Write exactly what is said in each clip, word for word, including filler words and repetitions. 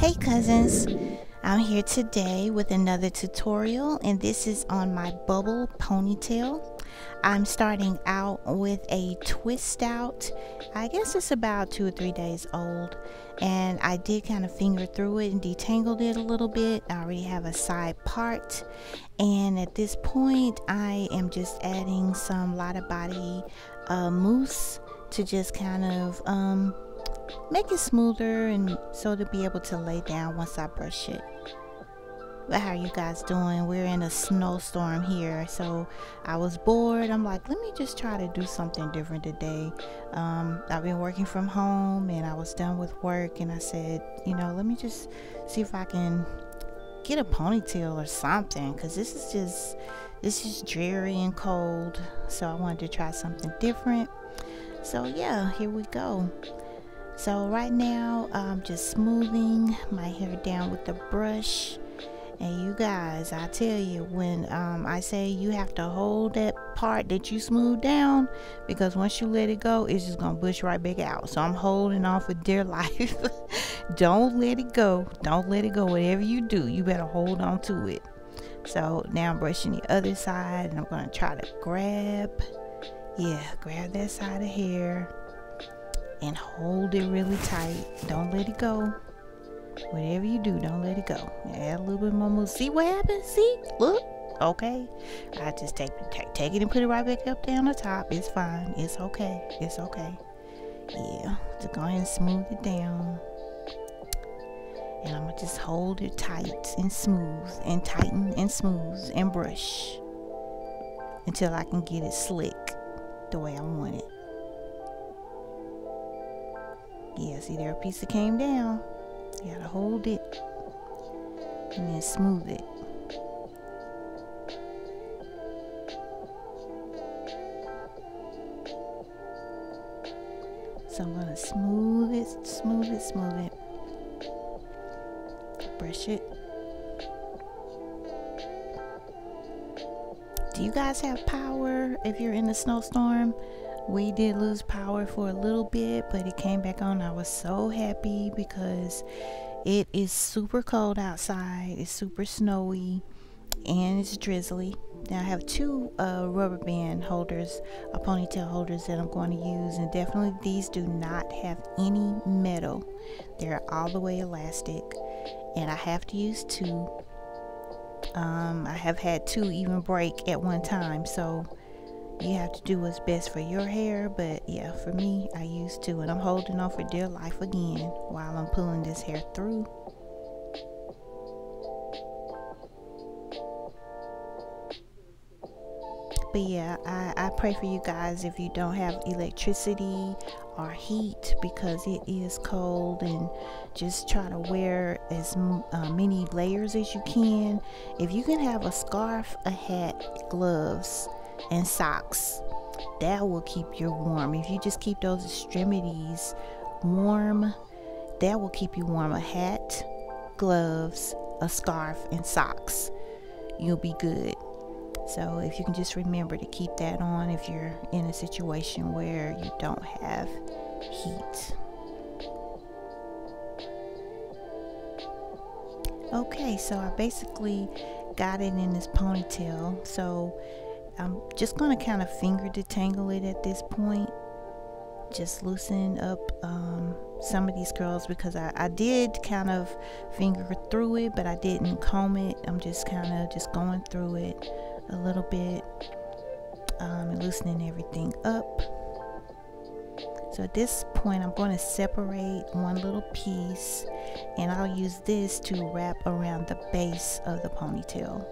Hey cousins, I'm here today with another tutorial, and this is on my bubble ponytail. I'm starting out with a twist out. I guess it's about two or three days old, and I did kind of finger through it and detangled it a little bit. I already have a side part, and at this point I am just adding some Lotta Body uh, mousse to just kind of um, make it smoother, and so to be able to lay down once I brush it. But how are you guys doing? We're in a snowstorm here, so I was bored. I'm like, let me just try to do something different today. Um, I've been working from home, and I was done with work, and I said, you know, let me just see if I can get a ponytail or something, because this is just this is dreary and cold. So I wanted to try something different. So yeah, here we go. So right now, I'm just smoothing my hair down with the brush. And you guys, I tell you, when um, I say you have to hold that part that you smooth down, because once you let it go, it's just going to push right back out. So I'm holding on for dear life. Don't let it go. Don't let it go. Whatever you do, you better hold on to it. So now I'm brushing the other side, and I'm going to try to grab, yeah, grab that side of hair and hold it really tight. Don't let it go. Whatever you do, don't let it go. Add a little bit more mousse. See what happens? See? Look. Okay. I just take, take take it and put it right back up there on the top. It's fine. It's okay. It's okay. Yeah. Just go ahead and smooth it down. And I'm going to just hold it tight and smooth and tighten and smooth and brush until I can get it slick the way I want it. Yeah, see, there a piece that came down. You gotta hold it and then smooth it. So I'm gonna smooth it, smooth it, smooth it. Brush it. Do you guys have power if you're in a snowstorm? We did lose power for a little bit, but it came back on. I was so happy because it is super cold outside. It's super snowy and it's drizzly. Now I have two uh, rubber band holders, uh, ponytail holders that I'm going to use, and definitely these do not have any metal. They're all the way elastic, and I have to use two. Um, I have had two even break at one time, so you have to do what's best for your hair. But yeah, for me, I used to, and I'm holding on for dear life again while I'm pulling this hair through. But yeah, I, I pray for you guys if you don't have electricity or heat, because it is cold, and just try to wear as uh, many layers as you can. If you can have a scarf, a hat, gloves, and socks, that will keep you warm. If you just keep those extremities warm, that will keep you warm. A hat, gloves, a scarf, and socks, you'll be good. So if you can just remember to keep that on if you're in a situation where you don't have heat. Okay, so I basically got it in this ponytail, so I'm just going to kind of finger detangle it at this point. Just loosen up um, some of these curls, because I, I did kind of finger through it, but I didn't comb it. I'm just kind of just going through it a little bit um, and loosening everything up. So at this point, I'm going to separate one little piece, and I'll use this to wrap around the base of the ponytail.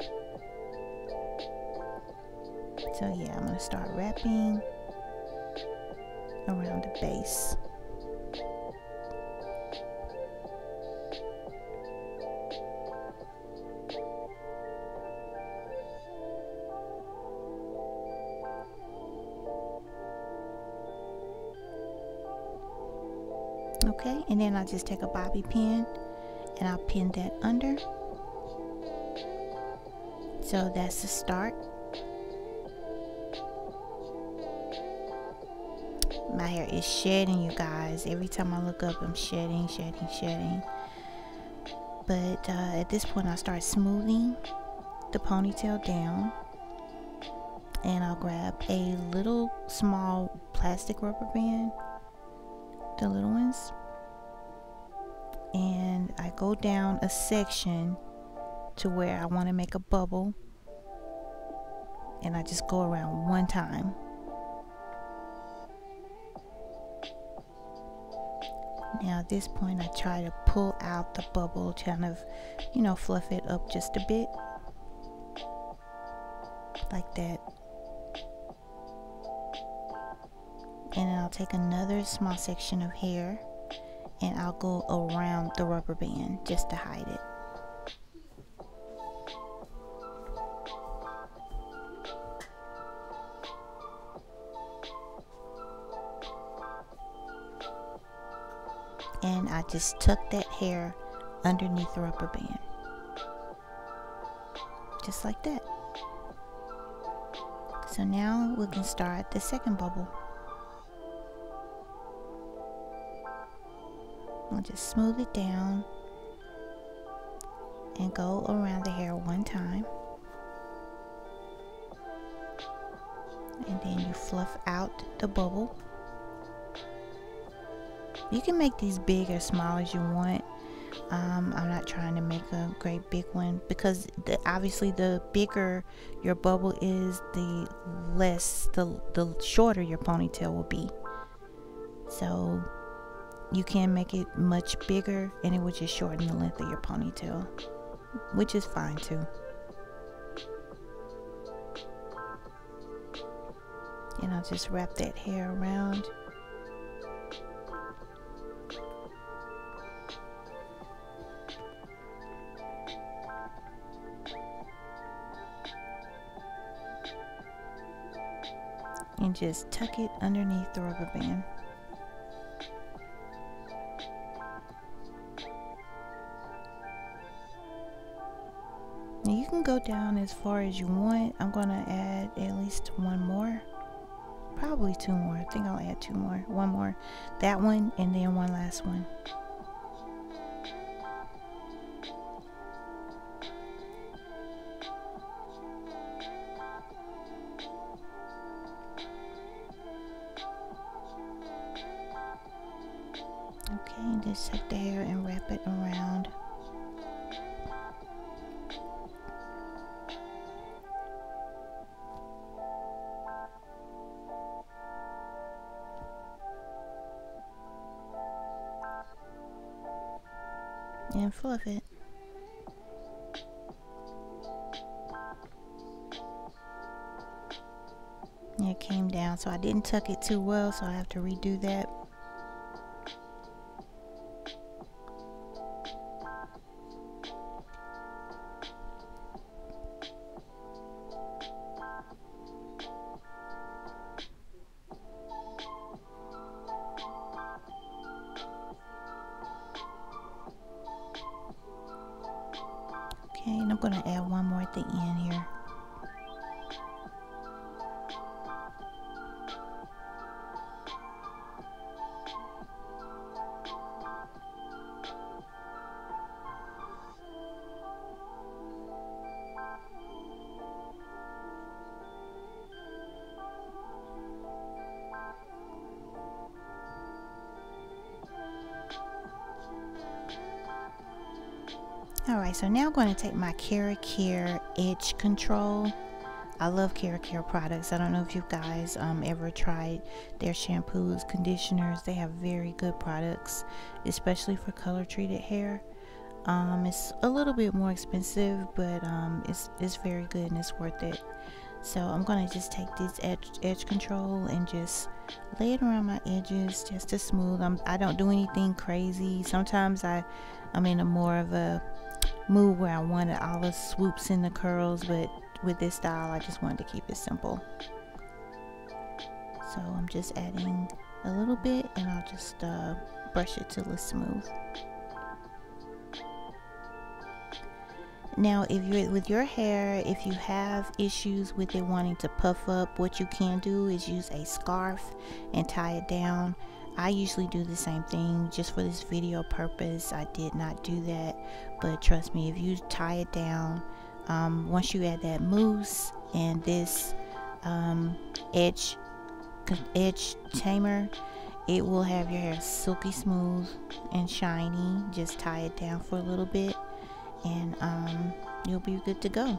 So yeah, I'm going to start wrapping around the base. Okay, and then I'll just take a bobby pin and I'll pin that under. So that's the start. My hair is shedding, you guys. Every time I look up, I'm shedding, shedding, shedding. but uh, at this point I start smoothing the ponytail down, and I'll grab a little small plastic rubber band, the little ones, and I go down a section to where I want to make a bubble, and I just go around one time. Now at this point I try to pull out the bubble, kind of, you know, fluff it up just a bit, like that. And then I'll take another small section of hair and I'll go around the rubber band just to hide it. And I just tuck that hair underneath the rubber band, just like that. So now we can start the second bubble. I'll just smooth it down and go around the hair one time, and then you fluff out the bubble. You can make these big or small as you want. Um, I'm not trying to make a great big one, because the, obviously the bigger your bubble is, the less, the, the shorter your ponytail will be. So you can make it much bigger and it would just shorten the length of your ponytail, which is fine too. And I'll just wrap that hair around. And just tuck it underneath the rubber band. Now you can go down as far as you want. I'm gonna add at least one more, probably two more. I think I'll add two more, one more, that one, and then one last one. Okay, just tuck the hair and wrap it around. And fluff it. And it came down, so I didn't tuck it too well, so I have to redo that. And I'm going to add one more at the end here. Alright, so now I'm going to take my Keracare Edge Control. I love Keracare products. I don't know if you guys um, ever tried their shampoos, conditioners. They have very good products, especially for color treated hair. Um, it's a little bit more expensive, but um, it's, it's very good and it's worth it. So I'm going to just take this edge, edge control and just lay it around my edges just to smooth. I'm, I don't do anything crazy. Sometimes I, I'm in a more of a move where I wanted all the swoops in the curls, but with this style I just wanted to keep it simple. So I'm just adding a little bit and I'll just uh, brush it till it's smooth. Now if you're with your hair, if you have issues with it wanting to puff up, what you can do is use a scarf and tie it down. I usually do the same thing. Just for this video purpose, I did not do that, but trust me, if you tie it down, um, once you add that mousse and this um, edge edge tamer, it will have your hair silky smooth and shiny. Just tie it down for a little bit and um, you'll be good to go.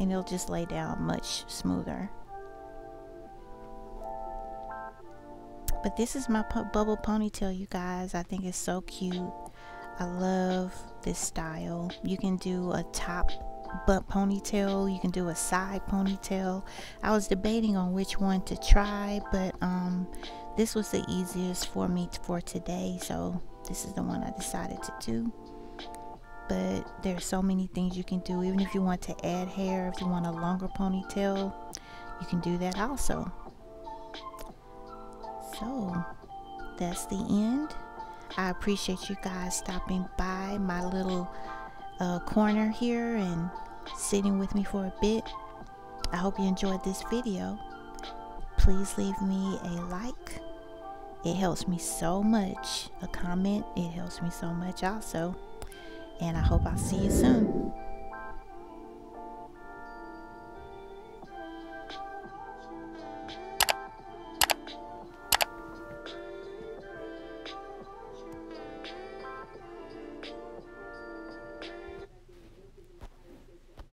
And it'll just lay down much smoother. But this is my bubble ponytail, you guys. I think it's so cute. I love this style. You can do a top butt ponytail, you can do a side ponytail. I was debating on which one to try, but um this was the easiest for me for today, so this is the one I decided to do. But there's so many things you can do. Even if you want to add hair, if you want a longer ponytail, you can do that also. So that's the end. I appreciate you guys stopping by my little uh, corner here and sitting with me for a bit. I hope you enjoyed this video. Please leave me a like, it helps me so much. A comment, it helps me so much also. And I hope I'll see you soon.